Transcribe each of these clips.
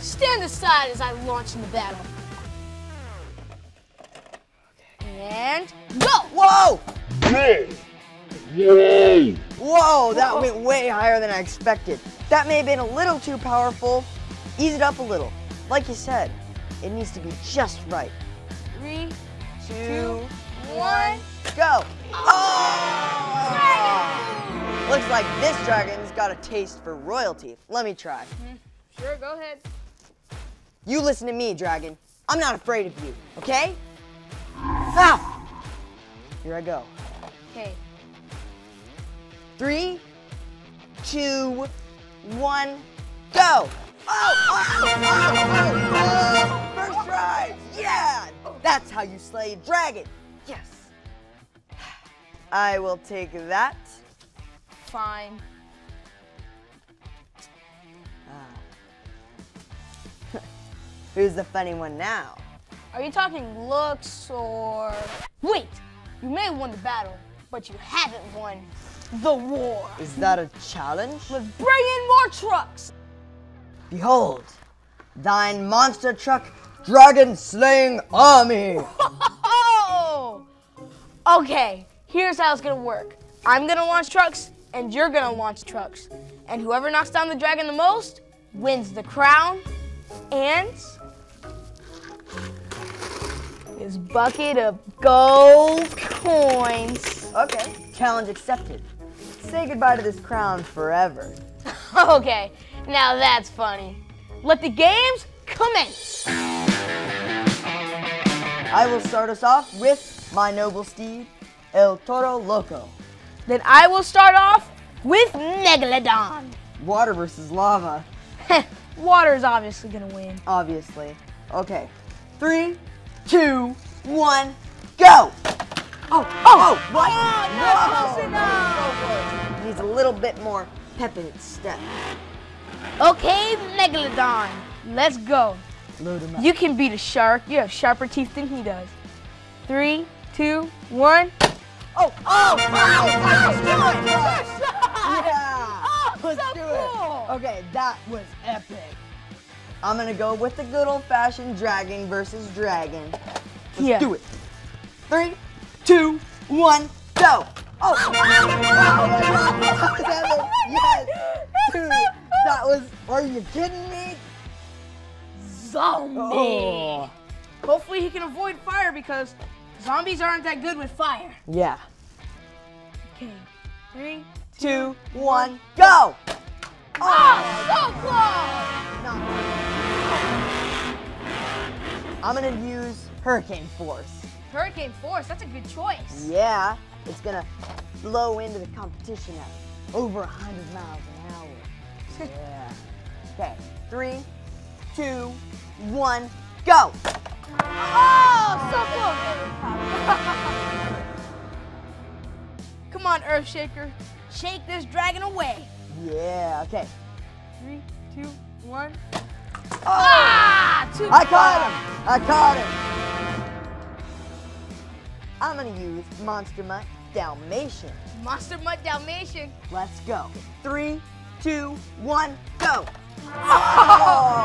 Stand aside as I launch into battle. And go! Whoa! Yay! Yay! Whoa, that went way higher than I expected. That may have been a little too powerful. Ease it up a little. Like you said, it needs to be just right. 3, 2, 1, go! Oh! Looks like this dragon's got a taste for royalty. Let me try. Sure, go ahead. You listen to me, dragon. I'm not afraid of you, okay? Ah! Here I go. Okay. 3, 2, 1, go! Oh! Oh! First try! Yeah! That's how you slay a dragon! Yes! I will take that. Fine. Who's the funny one now? Are you talking looks or... Wait! You may have won the battle, but you haven't won the war. Is that a challenge? Let's bring in more trucks! Behold, thine monster truck dragon-slaying army! Whoa! Okay, here's how it's gonna work. I'm gonna launch trucks, and you're gonna launch trucks. And whoever knocks down the dragon the most wins the crown and his bucket of gold coins. Okay, challenge accepted. Say goodbye to this crown forever. Okay, now that's funny. Let the games commence. I will start us off with my noble steed, El Toro Loco. Then I will start off with Megalodon. Water versus lava. Water is obviously gonna win. Obviously. Okay, 3, 2, 1, go! Oh, oh, what? Oh, not close enough! It needs a little bit more pep in its step. Okay, Megalodon, let's go. Load him up. You can beat a shark. You have sharper teeth than he does. 3, 2, 1. Oh, oh, wow! Yeah! Let's do it. Okay, that was epic. I'm gonna go with the good old-fashioned dragon versus dragon. Let's do it. 3, 2, 1, go! Oh! Yes! Dude, that was... Are you kidding me? Zombie! Oh. Hopefully he can avoid fire because zombies aren't that good with fire. Yeah. Okay. 3, 2, 1, go! Oh, so close! Not good. I'm gonna use Hurricane Force. Hurricane Force, that's a good choice. Yeah, it's gonna blow into the competition at over 100 miles an hour. Yeah. Okay, 3, 2, 1, go! Oh, so close! Come on, Earthshaker, shake this dragon away. Yeah, okay. 3, 2, 1. Oh. Ah, I caught him! I'm gonna use Monster Mutt Dalmatian. Monster Mutt Dalmatian? Let's go. 3, 2, 1, go! Oh.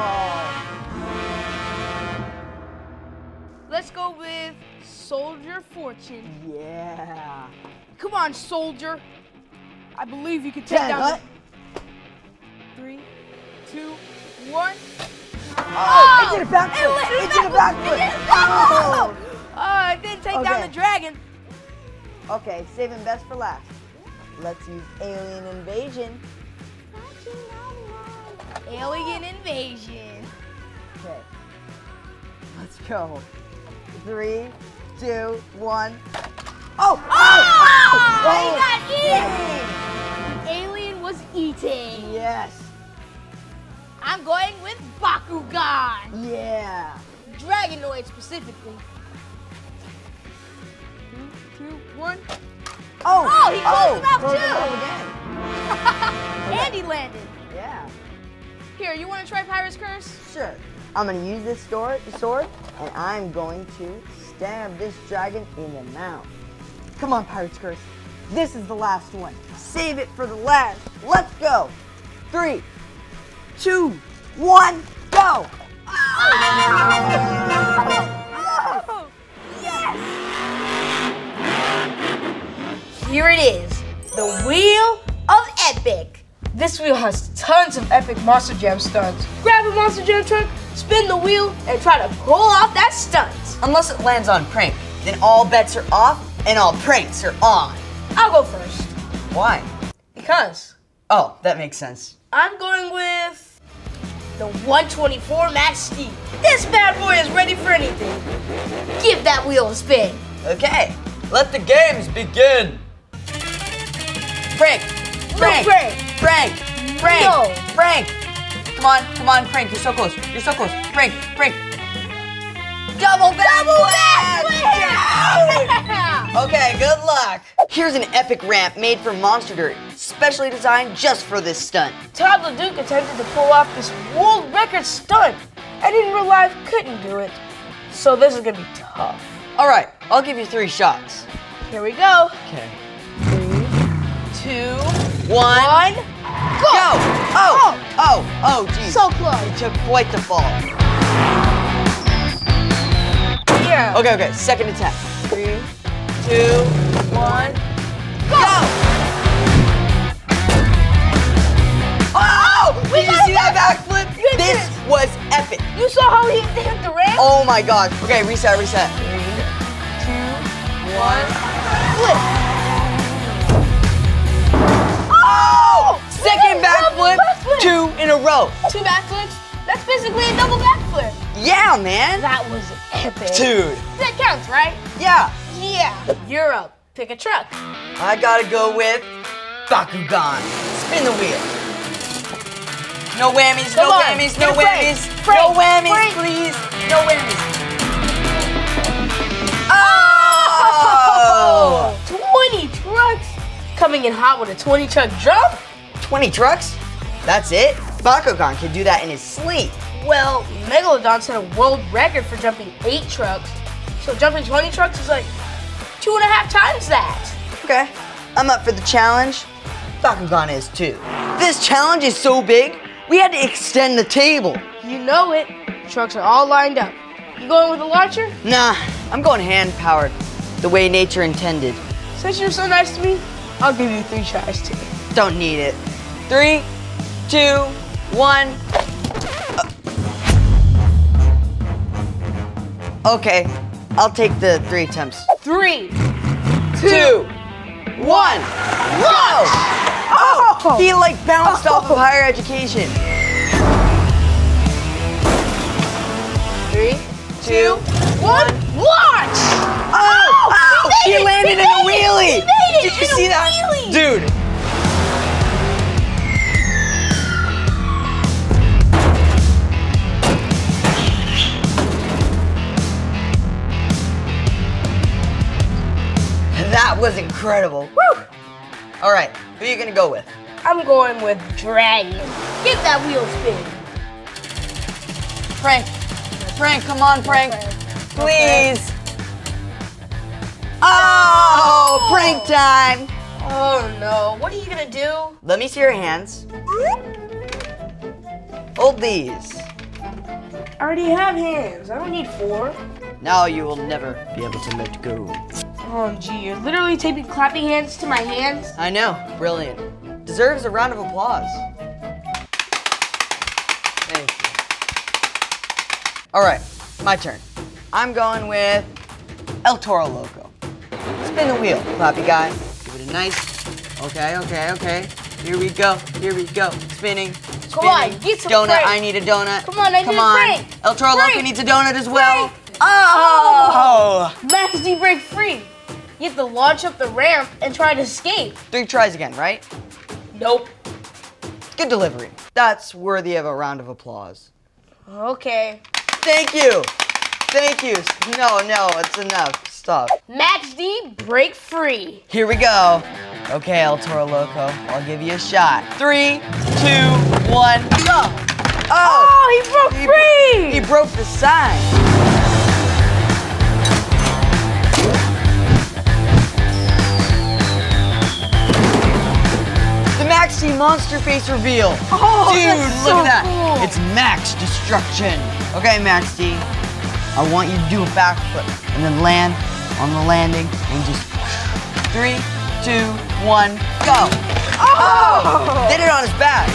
Let's go with Soldier Fortune. Yeah. Come on, Soldier. I believe you can take down. 3, 2, 1. Oh, it did a backflip! It did a backflip! Oh! Oh, it didn't take down the dragon. Okay, saving best for last. Let's use Alien Invasion. Alien Invasion. Okay, let's go. 3, 2, 1. Oh! Oh! Oh! He got eaten! The alien was eaten. Yes. I'm going with Bakugan. Yeah. Dragonoid specifically. 3, 2, 1. Oh! Oh, he closed him out too! And he landed. Yeah. Here, you want to try Pirate's Curse? Sure. I'm going to use this sword, and I'm going to stab this dragon in the mouth. Come on, Pirate's Curse. This is the last one. Save it for the last. Let's go. 3, 2, 1, go. Oh, yes! Here it is, the Wheel of Epic. This wheel has tons of epic monster jam stunts. Grab a monster jam trunk, spin the wheel, and try to pull off that stunt. Unless it lands on Prank, then all bets are off and all pranks are on. I'll go first. Why? Because. Oh, that makes sense. I'm going with the 124 Max D. This bad boy is ready for anything. Give that wheel a spin. Okay, let the games begin. Prank. Prank. No, Prank. Prank! Prank! No. Prank! Come on, come on, Prank, you're so close. You're so close. Prank, Prank. Double back! Okay, good luck. Here's an epic ramp made from monster dirt, specially designed just for this stunt. Todd LeDuc attempted to pull off this world record stunt, and in real life couldn't do it. So this is gonna be tough. All right, I'll give you 3 shots. Here we go. Okay. 3, 2, 1, go! Go! Oh! Oh! Oh! Oh! Geez. So close. It took quite the fall. Yeah. Okay. Okay. Second attempt. 3, 2, 1, go! Oh! Did you see that backflip? This was epic. You saw how he hit the ramp? Oh my God. Okay. Reset. Reset. 3, 2, 1, flip. Second backflip, 2 in a row. 2 backflips? That's basically a double backflip. Yeah, man. That was epic. Dude. That counts, right? Yeah. Yeah. You're up. Pick a truck. I gotta go with Bakugan. Spin the wheel. No whammies, no whammies, no whammies, no whammies, please. No whammies. Oh! 20 trucks. Coming in hot with a 20 truck jump. 20 trucks? That's it? Bakugan could do that in his sleep. Well, Megalodon set a world record for jumping 8 trucks. So jumping 20 trucks is like 2.5 times that. Okay, I'm up for the challenge. Bakugan is too. This challenge is so big, we had to extend the table. You know it. The trucks are all lined up. You going with a launcher? Nah, I'm going hand-powered, the way nature intended. Since you're so nice to me, I'll give you 3 tries too. Don't need it. 3, 2, 1. Okay, I'll take the 3 attempts. 3, 2, 1. Whoa! Oh! He like bounced off of Higher Education. 3, 2, 1. Launch! Oh! Oh! He landed in a wheelie. Did you see that, dude? That was incredible. Woo! All right, who are you gonna go with? I'm going with Dragon. Give that wheel spin. Prank, Prank, come on, Prank, please. Oh, Prank time. Oh no, what are you gonna do? Let me see your hands. Hold these. I already have hands, I don't need 4. Now you will never be able to let go. Oh, gee, you're literally taping clapping hands to my hands. I know, brilliant. Deserves a round of applause. Thank you. All right, my turn. I'm going with El Toro Loco. Spin the wheel, clappy guy. Give it a nice, okay, okay, okay. Here we go, spinning. Spinning. Come on, get some donut, Prank. I need a donut. Come on, I need a Prank. El Toro Loco needs a donut as well. Prank. Oh! Max D break free. You have to launch up the ramp and try to escape. 3 tries again, right? Nope. Good delivery. That's worthy of a round of applause. Okay. Thank you. Thank you. No, no, it's enough. Stop. Max D, break free. Here we go. Okay, El Toro Loco, I'll give you a shot. 3, 2, 1, go. Oh, he broke free! He broke the sign. The Max D monster face reveal. Oh, dude, that's look so at that. Cool. It's Max Destruction. Okay, Max D, I want you to do a backflip and then land on the landing and just 3, 2, 1, go. Oh! Did it on his back.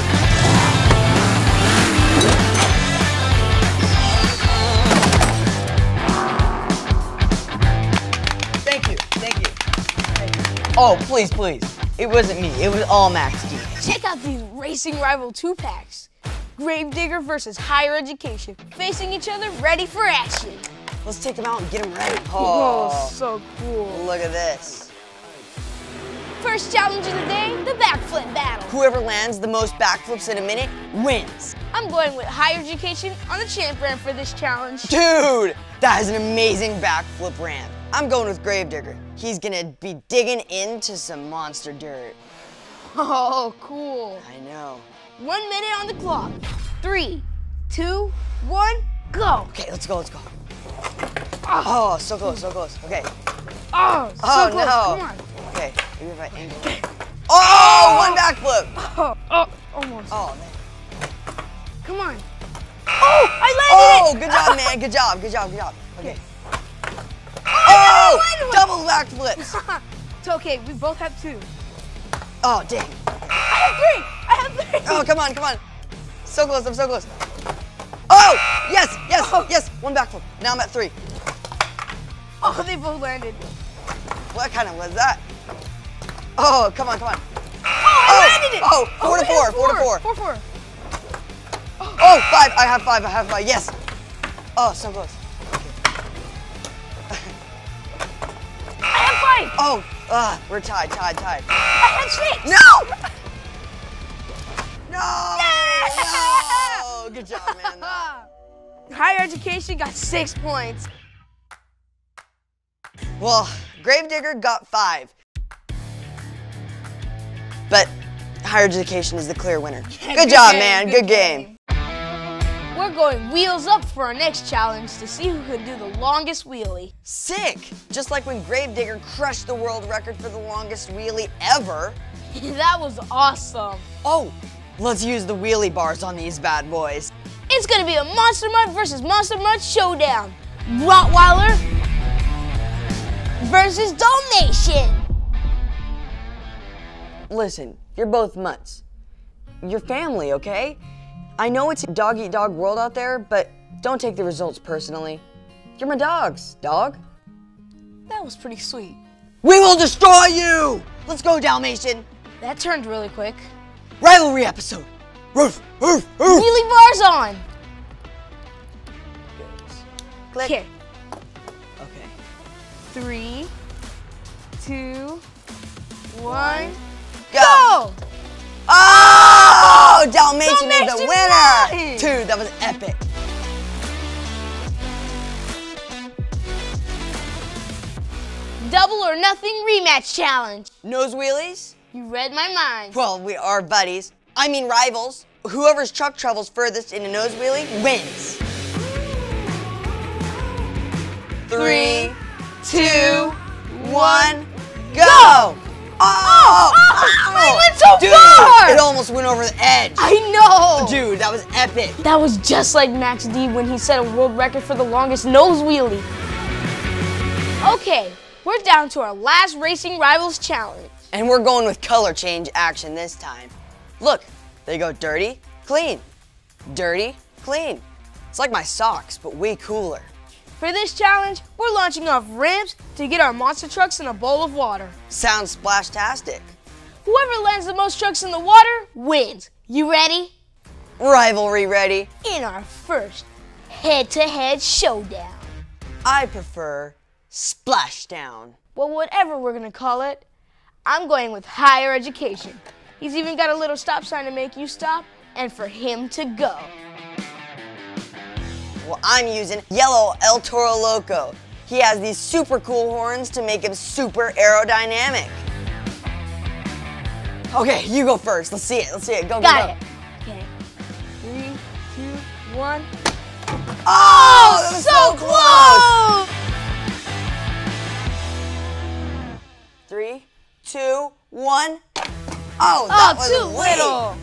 Thank you. Oh, please, please. It wasn't me. It was all Max D. Check out these racing rival 2-packs. Grave Digger versus Higher Education. Facing each other, ready for action. Let's take them out and get them ready. Oh, so cool. Look at this. First challenge of the day, the backflip battle. Whoever lands the most backflips in a minute wins. I'm going with Higher Education on the champ ramp for this challenge. Dude, that is an amazing backflip ramp. I'm going with Grave Digger. He's gonna be digging into some monster dirt. Oh, cool. I know. 1 minute on the clock. 3, 2, 1, go. Okay, let's go. Oh, so close. Okay. Oh, so close. No. Come on. Okay, maybe if I angle it. Oh, one backflip. Oh, almost. Oh, man. Come on. Oh, I landed it. Oh, good job, man. Good job. Okay. Oh, double backflips. It's okay. We both have 2. Oh, dang. I have three. Oh, come on. I'm so close. Oh, yes. One backflip. Now I'm at 3. Oh, they both landed. What kind of was that? Oh, come on. Oh, I landed it. Oh, four to four. Oh, 5. I have five. Yes. Oh, so close. Oh, we're tied. I had 6. No! Yeah! No! Good job, man. Higher Education got 6 points. Well, Grave Digger got 5. But Higher Education is the clear winner. Good job, man. Good game. We're going wheels up for our next challenge to see who can do the longest wheelie. Sick! Just like when Grave Digger crushed the world record for the longest wheelie ever. That was awesome. Oh, let's use the wheelie bars on these bad boys. It's gonna be a Monster Mutt versus Monster Mutt showdown. Rottweiler versus Dalmatian. Listen, you're both mutts. You're family, okay? I know it's a dog-eat-dog world out there, but don't take the results personally. You're my dogs, dog. That was pretty sweet. We will destroy you! Let's go, Dalmatian. That turned really quick. Rivalry episode. Roof. Wheelie bars on. Click. Kick. Okay. 3, 2, 1, go! Oh! Dalmatian is the winner! Nice. Dude, that was epic. Double or nothing rematch challenge. Nose wheelies? You read my mind. Well, we are buddies. I mean rivals. Whoever's truck travels furthest in a nose wheelie wins. 3, 2, 1, go! Oh! I went so far! It almost went over the edge. I know! Dude, that was epic. That was just like Max D when he set a world record for the longest nose wheelie. Okay, we're down to our last Racing Rivals challenge. And we're going with color change action this time. Look, they go dirty, clean. Dirty, clean. It's like my socks, but way cooler. For this challenge, we're launching off ramps to get our monster trucks in a bowl of water. Sounds splashtastic. Whoever lands the most trucks in the water wins. You ready? Rivalry ready. In our first head-to-head showdown. I prefer splashdown. Well, whatever we're gonna call it, I'm going with Higher Education. He's even got a little stop sign to make you stop and for him to go. Well, I'm using yellow El Toro Loco. He has these super cool horns to make him super aerodynamic. Okay, you go first. Let's see it. Go. Got it. Okay. 3, 2, one. Oh, that was so close! 3, 2, 1. Oh, that was too little.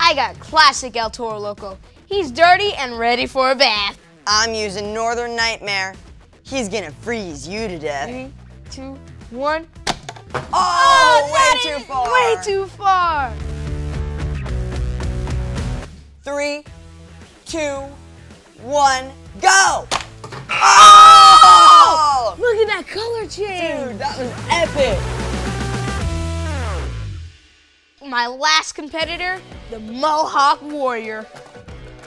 I got classic El Toro Loco. He's dirty and ready for a bath. I'm using Northern Nightmare. He's gonna freeze you to death. 3, 2, 1. Oh, way too far. Way too far. 3, 2, 1, go! Oh! Look at that color change. Dude, that was epic. My last competitor, the Mohawk Warrior.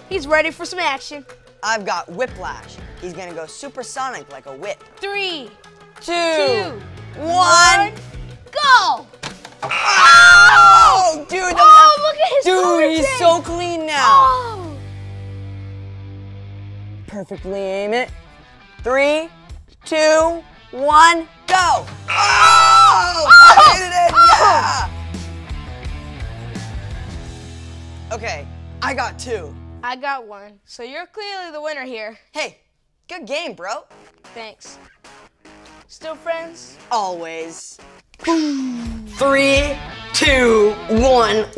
He's ready for some action. I've got Whiplash. He's gonna go supersonic like a whip. 3, 2, 1, go! Oh! Dude, look at his color change. He's so clean now. Oh. Perfectly aim it. 3, 2, 1, go! Oh! I did it! Yeah! Okay, I got 2. I got 1, so you're clearly the winner here. Hey, good game, bro. Thanks. Still friends? Always. 3, 2, 1, launch!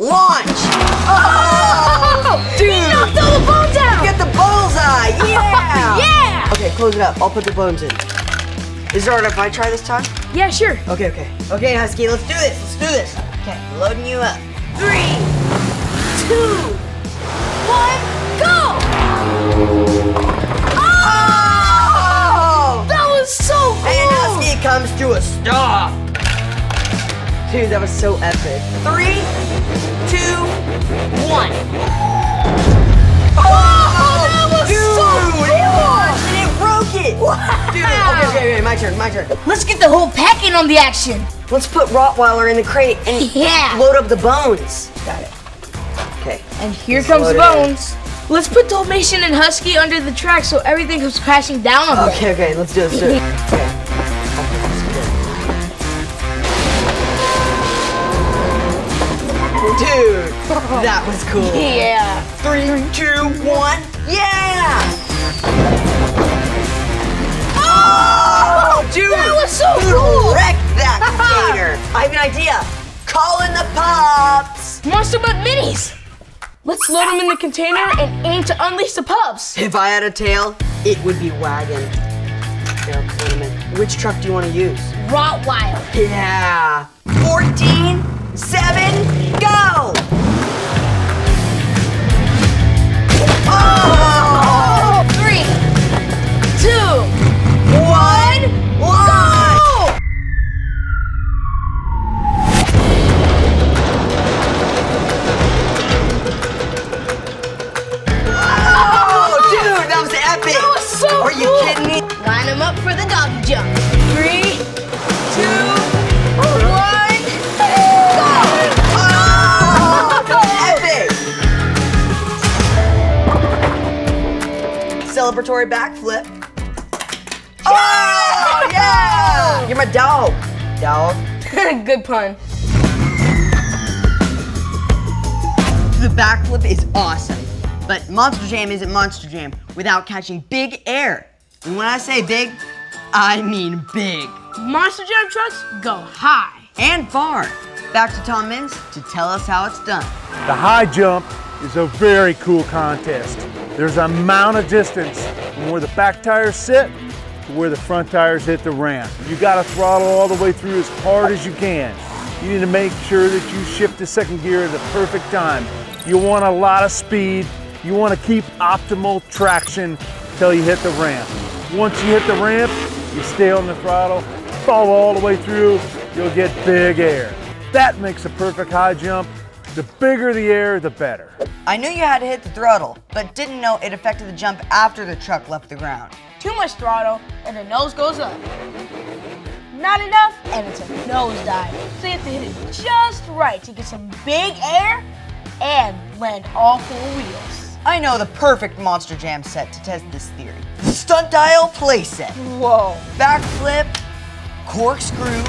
Oh! Dude! He knocked all the bones out! Get the bullseye! Yeah! Yeah! Okay, close it up. I'll put the bones in. Is it all right if I try this time? Yeah, sure. Okay, okay. Okay, Husky, let's do this. Let's do this. Okay, loading you up. 3, 2, 1, go! Oh! That was so cool! And Husky comes to a stop. Dude, that was so epic. 3, 2, 1. Oh! That was so cool! And it broke it! Wow! Dude, okay, my turn. Let's get the whole pack in on the action. Let's put Rottweiler in the crate and load up the bones. Got it. Okay. And here comes Bones. Let's put Dalmatian and Husky under the track so everything comes crashing down on them. Okay, okay, let's do it. Okay. Dude, that was cool. Yeah. 3, 2, 1, yeah! Oh, dude! That was so cool! Wrecked that container. I have an idea. Call in the pups. Monster Mutt Minis. Let's load them in the container and aim to unleash the pups. If I had a tail, it would be wagging. Here, which truck do you want to use? Rottweiler. Yeah. 14, 7, go! Oh! 3, 2, 1, go! Oh, dude, that was epic! That was so cool! Are you kidding me? Line them up for the doggy jump. 3, 2, 1, go! Oh, epic! Celebratory backflip. Oh, yeah! You're my dog. Dog. Good pun. The backflip is awesome, but Monster Jam isn't Monster Jam without catching big air. And when I say big, I mean big. Monster Jam trucks go high and far. Back to Tom Mintz to tell us how it's done. The high jump is a very cool contest. There's an amount of distance from where the back tires sit to where the front tires hit the ramp. You gotta throttle all the way through as hard as you can. You need to make sure that you shift to second gear at the perfect time. You want a lot of speed. You want to keep optimal traction till you hit the ramp. Once you hit the ramp, you stay on the throttle, follow all the way through, you'll get big air. That makes a perfect high jump. The bigger the air, the better. I knew you had to hit the throttle, but didn't know it affected the jump after the truck left the ground. Too much throttle and the nose goes up. Not enough and it's a nosedive. So you have to hit it just right to get some big air and land all 4 wheels. I know the perfect Monster Jam set to test this theory. The Stunt Dial playset. Whoa. Backflip, corkscrew,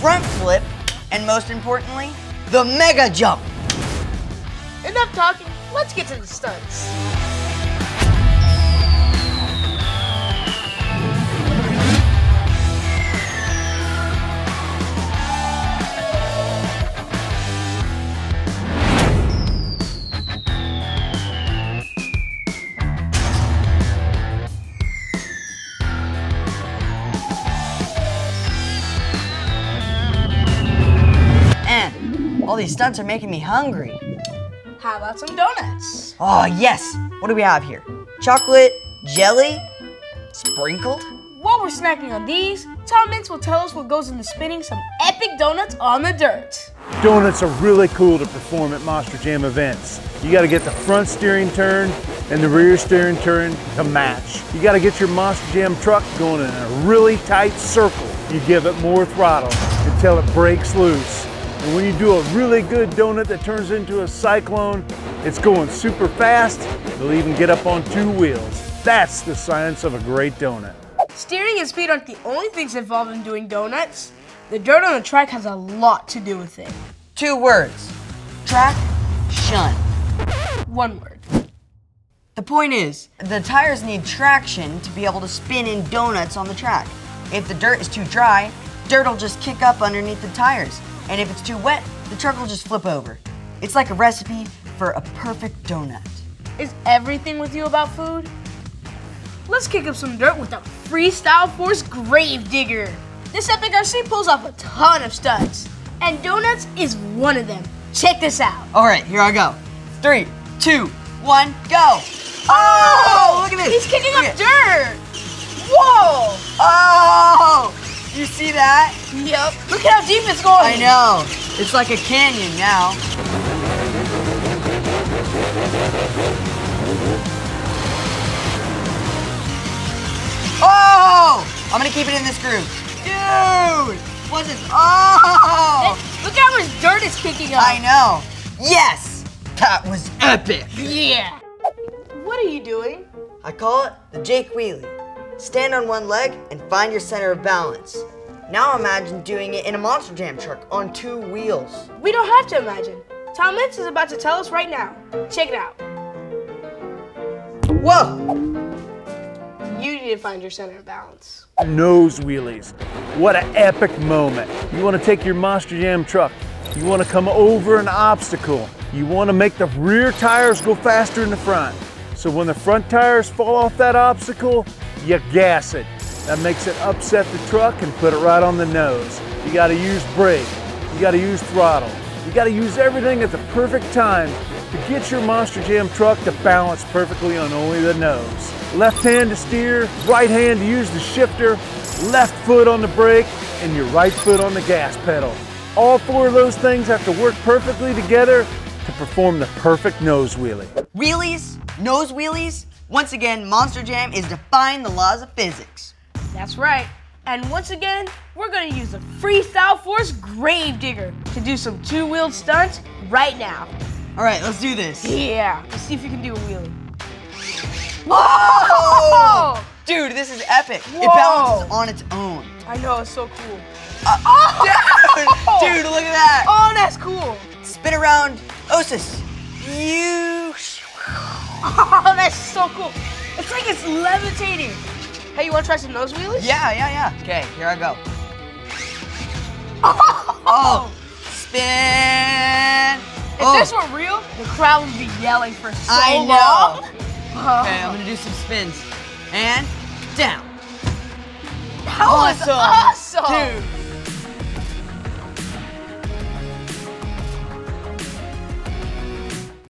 front flip, and most importantly, the Mega Jump. Enough talking, let's get to the stunts. And all these stunts are making me hungry. How about some donuts? Oh, yes! What do we have here? Chocolate, jelly, sprinkled? While we're snacking on these, Tom Mintz will tell us what goes into spinning some epic donuts on the dirt. Donuts are really cool to perform at Monster Jam events. You gotta get the front steering turn and the rear steering turn to match. You gotta get your Monster Jam truck going in a really tight circle. You give it more throttle until it breaks loose. And when you do a really good donut that turns into a cyclone, it's going super fast. It'll even get up on two wheels. That's the science of a great donut. Steering and speed aren't the only things involved in doing donuts. The dirt on the track has a lot to do with it. Two words, track shun. One word. The point is, the tires need traction to be able to spin in donuts on the track. If the dirt is too dry, dirt will just kick up underneath the tires. And if it's too wet, the truck will just flip over. It's like a recipe for a perfect donut. Is everything with you about food? Let's kick up some dirt with the Freestyle Force Grave Digger. This epic RC pulls off a ton of stunts, and donuts is one of them. Check this out. All right, here I go. 3, 2, 1, go. Oh, look at this. He's kicking up dirt. Whoa. Oh. You see that? Yep. Look at how deep it's going. I know. It's like a canyon now. Oh! I'm gonna keep it in this groove. Dude! What's this? Oh! Look how much dirt is kicking up. I know. Yes! That was epic. Yeah. What are you doing? I call it the Jake Wheelie. Stand on one leg and find your center of balance. Now imagine doing it in a Monster Jam truck on two wheels. We don't have to imagine. Tom Mintz is about to tell us right now. Check it out. Whoa! You need to find your center of balance. Nose wheelies. What an epic moment. You want to take your Monster Jam truck. You want to come over an obstacle. You want to make the rear tires go faster than the front. So when the front tires fall off that obstacle, you gas it. That makes it upset the truck and put it right on the nose. You gotta use brake. You gotta use throttle. You gotta use everything at the perfect time to get your Monster Jam truck to balance perfectly on only the nose. Left hand to steer, right hand to use the shifter, left foot on the brake, and your right foot on the gas pedal. All four of those things have to work perfectly together to perform the perfect nose wheelie. Wheelies, nose wheelies. Once again, Monster Jam is defying the laws of physics. That's right. And once again, we're gonna use the Freestyle Force Grave Digger to do some two-wheeled stunts right now. All right, let's do this. Yeah, let's see if you can do a wheelie. Whoa! Dude, this is epic. Whoa. It balances on its own. I know, it's so cool. Dude, look at that. Oh, that's cool. Spin around, Osis. You. Oh, that's so cool. It's like it's levitating. Hey, you want to try some nose wheelies? Yeah. Okay, here I go. Oh, spin. If this were real, the crowd would be yelling for so long. I know. Okay, I'm going to do some spins. And down. That was awesome. Dude.